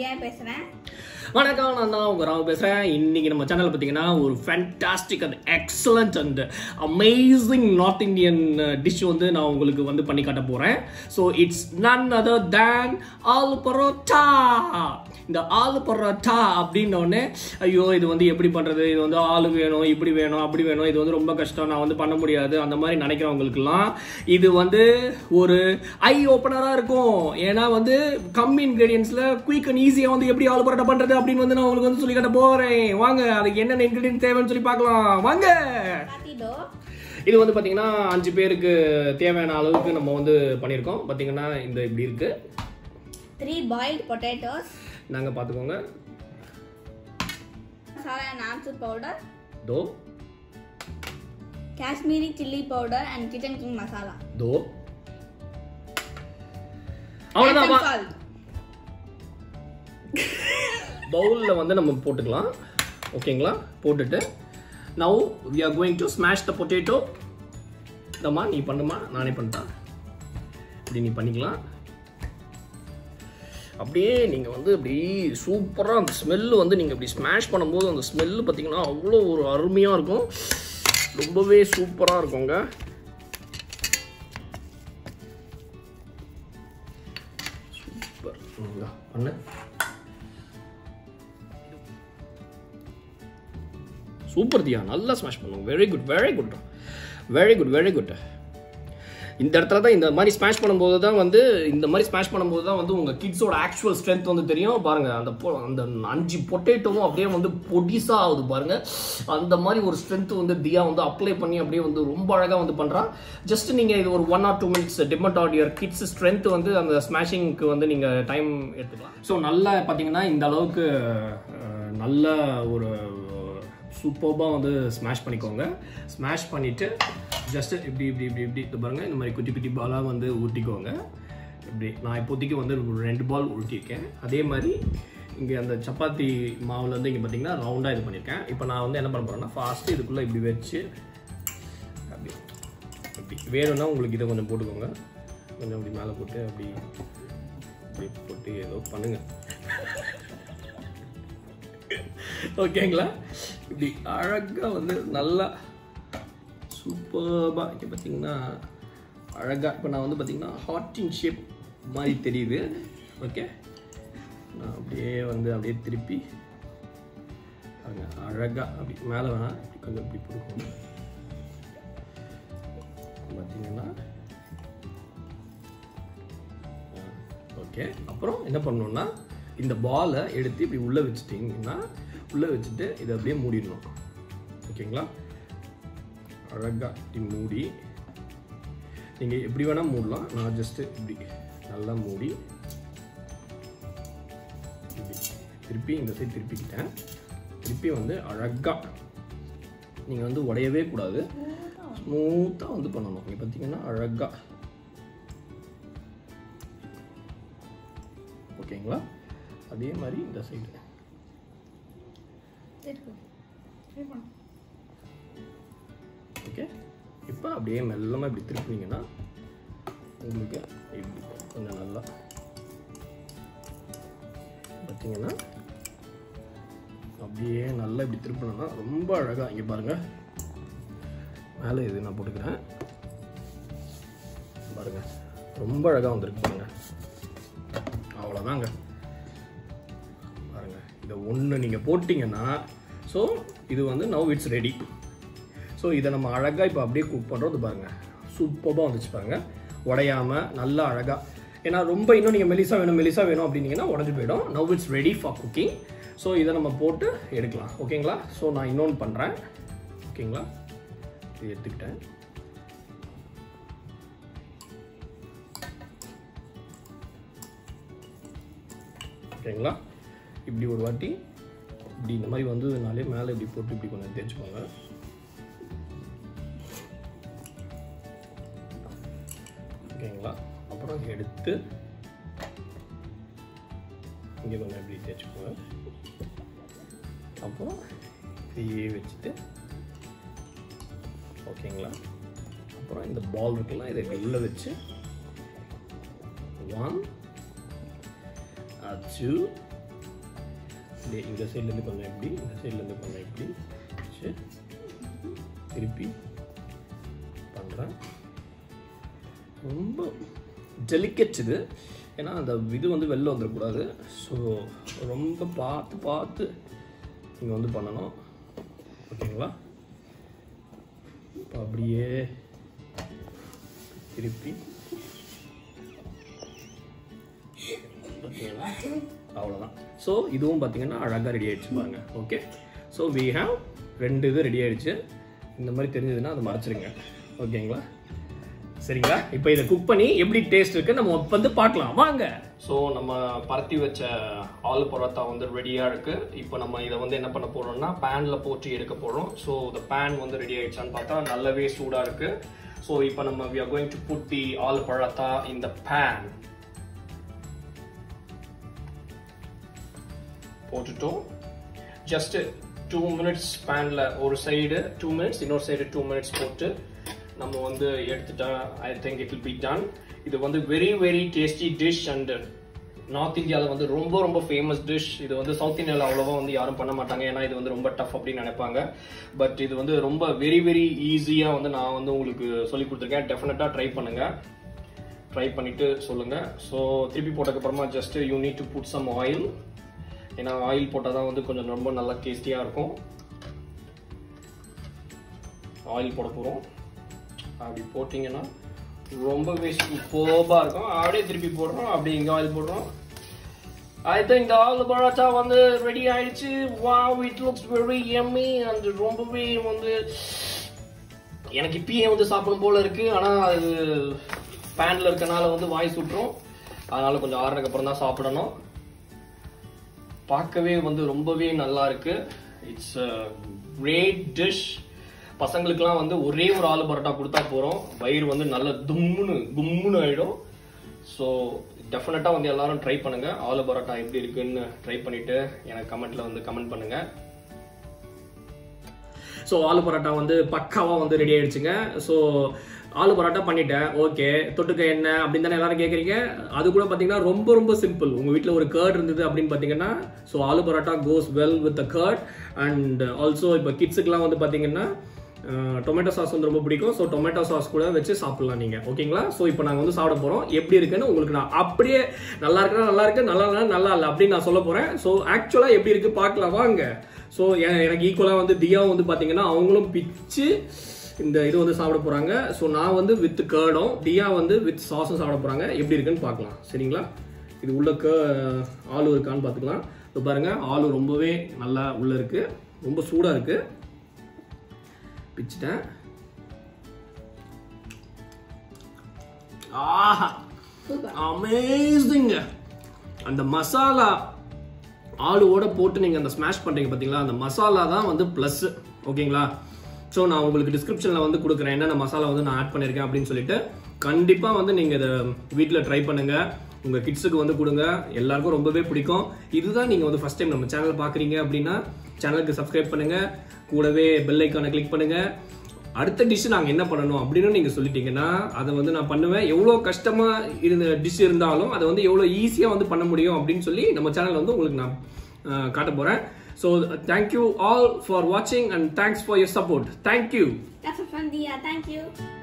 Fantastic and excellent and amazing North Indian dish. So it's none other than Aloo Paratha. The Aloo Paratha come ingredients quick and easy on the aloo paratha பண்றது அப்படினு வந்து நான் உங்களுக்கு வந்து சொல்லி காட்ட போறேன் வாங்க அதுக்கு என்னென்ன ingredients தேவைன்னு சொல்லி பார்க்கலாம் வாங்க பாத்திடோ இது வந்து பாத்தீங்கன்னா 5 பேருக்கு தேவையான அளவுக்கு நம்ம வந்து பண்ணிருக்கோம் பாத்தீங்கன்னா இந்த இப்படி இருக்கு 3 boiled potatoes நாங்க பாத்துக்கோங்க masala and amchur powder do Kashmiri chili powder and kitchen king masala do salt. Bowl வந்து நம்ம போட்டுக்கலாம் ஓகேங்களா போட்டுட்டு now we are going to smash the potato தம்மா நீ பண்ணுமா நானே பண்ணதா இப்படி நீ பண்ணிக்கலாம் அப்படியே நீங்க வந்து இப்படி சூப்பரா அந்த ஸ்மெல் வந்து நீங்க இப்படி ஸ்மாஷ் பண்ணும்போது அந்த ஸ்மெல் பாத்தீங்கன்னா அவ்வளோ ஒரு அருமையா இருக்கும் ரொம்பவே சூப்பரா இருக்கும்ங்க சூப்பர் பண்ணு Super Diya, nalla smash pannunga. Very good, very good. Very good, very good. இந்த மாதிரி ஸ்மாஷ் பண்ணும்போது தான் வந்து உங்க கிட்ஸோட ஆக்சுவல் ஸ்ட்ரெngth வந்து தெரியும் பாருங்க அந்த 5 பொட்டேட்டோவும் அப்படியே வந்து பொடிசா ஆகுது பாருங்க அந்த மாதிரி ஒரு ஸ்ட்ரெngth வந்து தியா வந்து அப்ளை பண்ணி அப்படியே வந்து ரொம்ப அழகா வந்து பண்றா ஜஸ்ட் நீங்க இது ஒரு 1 or 2 minutes depend on your kids strength வந்து அந்த ஸ்மாஷிங்க்கு வந்து நீங்க டைம் எடுத்துக்கலாம் சோ நல்லா பாத்தீங்கன்னா இந்த அளவுக்கு நல்ல ஒரு சூப்பர்பா வந்து ஸ்மாஷ் பண்ணிக்கோங்க ஸ்மாஷ் பண்ணிட்டு ஜஸ்ட் இப்படி இப்படி இப்படி இப்படி இது பாருங்க இந்த மாதிரி குட்டி குட்டி பாலா வந்து ஊத்திக்கோங்க இப்படி நான் இப்போதைக்கு வந்து 2 பால் ஊத்திட்டேன் அதே மாதிரி இங்க அந்த சப்பாத்தி மாவுல வந்து இங்க பாத்தீங்கன்னா ரவுண்டா இது பண்ணிருக்கேன் இப்போ நான் வந்து என்ன பண்ண போறேன்னா ஃபாஸ்ட் இதுக்குள்ள இப்படி வெச்சு அப்படி அப்படி வேணும்னா உங்களுக்கு இத கொஞ்சம் போட்டுக்கோங்க கொஞ்சம் அப்படி மேல போட்டு அப்படி இப்படி போட்டு ஏதோ பண்ணுங்க ஓகேங்களா இப்படி அழகா வந்து நல்லா சூப்பரா இங்க பாத்தீங்கன்னா அழகா இப்ப நான் வந்து பாத்தீங்கன்னா ஹார்ட் இன் ஷேப் மாதிரி தெரியுது ஓகே நான் அப்படியே திருப்பி அழகா அப்படி மேல வேணா கொஞ்சம் இப்படி போடுவோம் பாத்தீங்கன்னா ஓகே அப்புறம் என்ன பண்ணனும்னா இந்த பாலை எடுத்து இப்படி உள்ள வெச்சிட்டீங்கன்னா உள்ள வெச்சிட்டு இத அப்படியே மூடிடணும் ஓகேங்களா அழகா டி மூடி நீங்க எப்படி வேணா மூடலாம் நான் ஜஸ்ட் இப்படி நல்லா மூடி திருப்பி இந்த சைடு திருப்பிட்டேன் திருப்பி வந்து அழகா நீங்க வந்து உடையவே கூடாது ஸ்மூத்தா வந்து பண்ணணும் இங்க பாத்தீங்கன்னா அழகா ஓகேங்களா அதே மாதிரி இந்த சைடு ஓகே இப்போ அப்படியே மெல்லமா இப்படி திருப்பினீங்கன்னா உங்களுக்கு இப்படி கொஞ்சம் நல்லா பார்த்தீங்கன்னா அப்படியே நல்லா இப்படி திருப்பினா ரொம்ப அழகா இங்க பாருங்க மேலே இது நான் போட்டுக்கிறேன் பாருங்க ரொம்ப அழகா வந்திருக்கு பாருங்க அவ்வளோதாங்க இந்த ஒண்ணு நீங்க போடிங்கன்னா சோ இது வந்து now it's ready சோ இத நம்ம அழகா இப்ப அப்படியே குக் பண்றது பாருங்க சூப்பரா வந்துச்சு பாருங்க உடையாம நல்ல அழகா ஏனா ரொம்ப இன்னும் நீங்க மெலிசா வேணும் அப்படிங்கனா உடைஞ்சு போய்டும் now it's ready for cooking so இத நம்ம போட்டு எடுக்கலாம் ஓகேங்களா சோ நான் இன்னொன்னு பண்றேன் ஓகேங்களா இது எடுத்துட்டேன் ஓகேங்களா இப்படி ஒரு வாட்டி இப்படி இந்த மாதிரி வந்ததுனாலே மேலே இப்படி போட்டு இப்படி கொஞ்சம் தேய்ச்சுக்கோங்க ஓகேங்களா அப்புறம் எடுத்து இங்கே கொஞ்சம் இப்படி தேய்ச்சுக்கோங்க அப்புறம் இதையே வச்சுட்டு ஓகேங்களா அப்புறம் இந்த பால் இருக்குல்லாம் இதை வெளில வச்சு 1 2 இப்படி இந்த சைட்லேருந்து பண்ணால் எப்படி, இந்த சைட்லேருந்து பண்ணால் எப்படி வச்சு திருப்பி பண்ணுறேன். ரொம்ப டெலிகேட் இது, ஏன்னா அந்த இது வந்து வெளில வந்துடக்கூடாது. ஸோ ரொம்ப பார்த்து பார்த்து நீங்கள் வந்து பண்ணணும், ஓகேங்களா? இப்போ அப்படியே திருப்பி, ஓகேங்களா? அவ்வளோதான். ஸோ இதுவும் பார்த்தீங்கன்னா அழகாக ரெடி ஆகிடுச்சு பாருங்க. ஓகே, ஸோ வி ஹாவ் ரெண்டு இது ரெடி ஆகிடுச்சு. இந்த மாதிரி தெரிஞ்சதுன்னா அதை மறைச்சிருங்க, ஓகேங்களா? சரிங்களா, இப்போ இதை குக் பண்ணி எப்படி டேஸ்ட் இருக்குது நம்ம வந்து பார்க்கலாம், வாங்க. ஸோ நம்ம பரத்தி வச்ச ஆலு பரோட்டா வந்து ரெடியாக இருக்குது. இப்போ நம்ம இதை வந்து என்ன பண்ண போகிறோம்னா பேனில் போட்டு எடுக்க போகிறோம். ஸோ இந்த பேன் வந்து ரெடி ஆகிடுச்சான்னு பார்த்தா நல்லாவே சூடாக இருக்குது. ஸோ இப்போ நம்ம we are going to put the aloo paratha in the pan போட்டுட்டோம். ஜஸ்ட்டு 2 minutes பேனில் ஒரு சைடு 2 minutes, இன்னொரு சைடு 2 minutes போட்டு நம்ம வந்து எடுத்துட்டா I think it will be done. இது வந்து very very tasty dish and north இந்தியாவில் வந்து ரொம்ப ரொம்ப ஃபேமஸ் டிஷ். இது வந்து சவுத் இந்தியாவில் அவ்வளோவா வந்து யாரும் பண்ண மாட்டாங்க, ஏன்னா இது வந்து ரொம்ப டஃப் அப்படின்னு நினைப்பாங்க. பட் இது வந்து ரொம்ப வெரி வெரி ஈஸியாக வந்து நான் வந்து உங்களுக்கு சொல்லி கொடுத்துருக்கேன். டெஃபினட்டாக ட்ரை பண்ணுங்கள், ட்ரை பண்ணிவிட்டு சொல்லுங்கள். ஸோ திருப்பி போட்டதுக்கப்புறமா just you need to put some oil, ஏன்னா ஆயில் போட்டால் தான் வந்து கொஞ்சம் ரொம்ப நல்லா டேஸ்டியாக இருக்கும். ஆயில் போட போகிறோம், அப்படி போட்டிங்கன்னா ரொம்பவே சூப்பராக இருக்கும். அப்படியே திருப்பி போடுறோம், அப்படி இங்கே ஆயில் போடுறோம். ஐ திங்க் ஆலு பரோட்டா வந்து ரெடி ஆயிடுச்சு. Wow, it looks very yummy and ரொம்பவே வந்து எனக்கு இப்பயே வந்து சாப்பிடும் போல இருக்குது. ஆனால் அது பேனில் இருக்கனால வந்து வாய் சுட்டுரும், அதனால் கொஞ்சம் ஆறுனதுக்கப்புறம் தான் சாப்பிடணும். பார்க்கவே வந்து ரொம்பவே நல்லா இருக்கு. It's a great dish. பசங்களுக்குலாம் வந்து ஒரே ஒரு ஆலு பரோட்டா கொடுத்தா போகிறோம், வயிறு வந்து நல்லா தும்முன்னு கும்முன்னு ஆகிடும். ஸோ டெஃபினட்டாக வந்து எல்லாரும் ட்ரை பண்ணுங்கள். ஆலு பரோட்டா எப்படி இருக்குன்னு ட்ரை பண்ணிவிட்டு எனக்கு கமெண்ட்டில் வந்து கமெண்ட் பண்ணுங்கள். ஸோ ஆலு பரோட்டா வந்து பக்காவாக வந்து ரெடி ஆகிடுச்சுங்க. ஸோ ஆலு பரோட்டா பண்ணிட்டேன், ஓகே. தொட்டுக்க என்ன அப்படின்னு தானே எல்லாரும் கேட்குறீங்க. அது கூட பார்த்தீங்கன்னா ரொம்ப ரொம்ப சிம்பிள். உங்கள் வீட்டில் ஒரு கர்ட் இருந்தது அப்படின்னு பார்த்தீங்கன்னா, so aloo paratha goes well with the curd. And also இப்போ கிட்ஸுக்குலாம் வந்து பார்த்தீங்கன்னா டொமேட்டோ சாஸ் வந்து ரொம்ப பிடிக்கும். ஸோ டொமேட்டோ சாஸ் கூட வச்சு சாப்பிட்லாம் நீங்கள், ஓகேங்களா? ஸோ இப்போ நாங்கள் வந்து சாப்பிட போகிறோம். எப்படி இருக்குன்னு உங்களுக்கு நான் அப்படியே நல்லா இருக்குன்னா நல்லா இருக்கு, நல்லா இல்லைன்னா நல்லா இல்லை அப்படின்னு நான் சொல்ல போகிறேன். ஸோ ஆக்சுவலாக எப்படி இருக்குது பார்க்கலாம், வாங்க. ஸோ எனக்கு ஈக்குவலாக வந்து தியாவும் வந்து பார்த்தீங்கன்னா அவங்களும் பிச்சு இந்த இது வந்து சாப்பிட போகிறாங்க. ஸோ நான் வந்து வித் கர்டும், தியா வந்து வித் சாஸும் சாப்பிட போகிறாங்க. எப்படி இருக்குன்னு பார்க்கலாம், சரிங்களா? இது உள்ள ஆலு இருக்கான்னு பார்த்துக்கலாம். இப்போ பாருங்கள், ஆலு ரொம்பவே நல்லா உள்ளே இருக்குது, ரொம்ப சூடாக இருக்குது. பிச்சுட்டேன். ஆஹா, அமேசிங். அந்த மசாலா ஆளுவோட போட்டு நீங்கள் அந்த ஸ்மாஷ் பண்ணுறீங்க பார்த்தீங்களா, அந்த மசாலா தான் வந்து ப்ளஸ், ஓகேங்களா? ஸோ நான் உங்களுக்கு டிஸ்கிரிப்ஷனில் வந்து கொடுக்குறேன் என்னென்ன மசாலா வந்து நான் ஆட் பண்ணியிருக்கேன் அப்படின்னு சொல்லிட்டு. கண்டிப்பாக வந்து நீங்கள் இதை வீட்டில் ட்ரை பண்ணுங்கள், உங்கள் கிட்ஸுக்கு வந்து கொடுங்க, எல்லாருக்கும் ரொம்பவே பிடிக்கும். இதுதான் நீங்கள் வந்து ஃபஸ்ட் டைம் நம்ம சேனல் பார்க்குறீங்க அப்படின்னா சேனலுக்கு சப்ஸ்கிரைப் பண்ணுங்கள், கூடவே பெல் ஐக்கானை கிளிக் பண்ணுங்கள். அடுத்த டிஷ்ஷு நாங்கள் என்ன பண்ணணும் அப்படின்னு நீங்கள் சொல்லிட்டீங்கன்னா அதை வந்து நான் பண்ணுவேன். எவ்வளோ கஷ்டமாக இருந்த டிஷ் இருந்தாலும் அதை வந்து எவ்வளோ ஈஸியாக வந்து பண்ண முடியும் அப்படின்னு சொல்லி நம்ம சேனல் வந்து உங்களுக்கு நான் காட்ட போகிறேன். So thank you all for watching and thanks for your support. Thank you. That's it from Dhiya. Thank you.